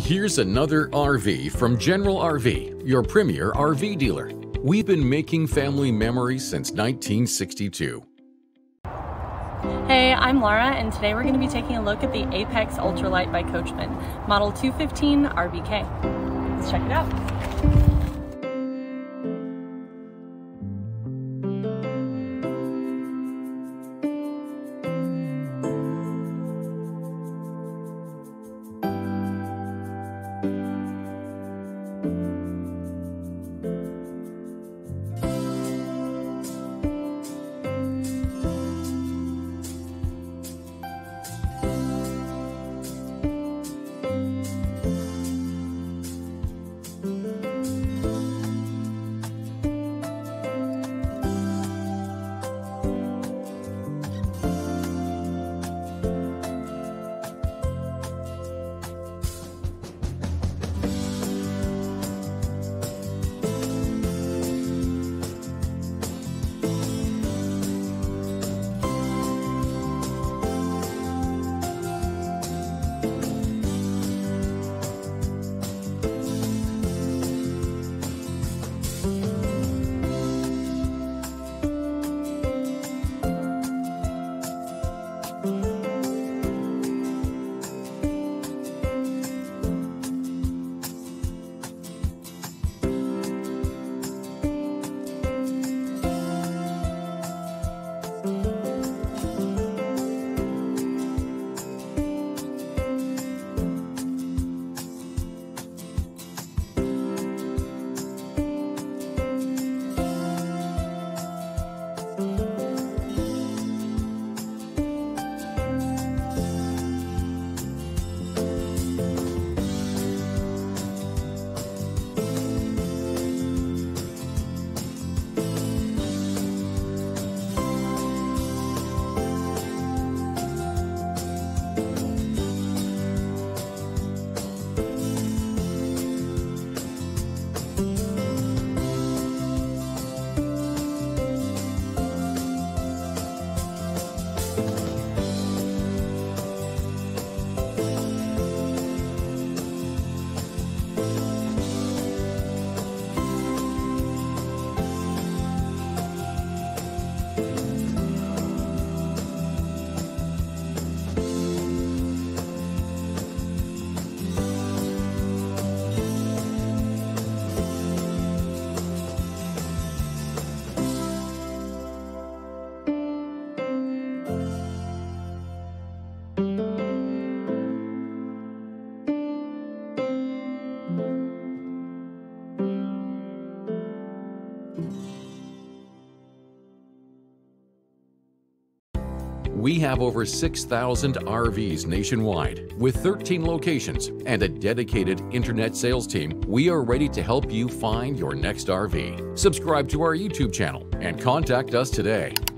Here's another RV from General RV, your premier RV dealer. We've been making family memories since 1962. Hey, I'm Laura, and today we're going to be taking a look at the Apex Ultralight by Coachmen, model 215RBK. Let's check it out. We have over 6,000 RVs nationwide with 13 locations and a dedicated internet sales team. We are ready to help you find your next RV. Subscribe to our YouTube channel and contact us today.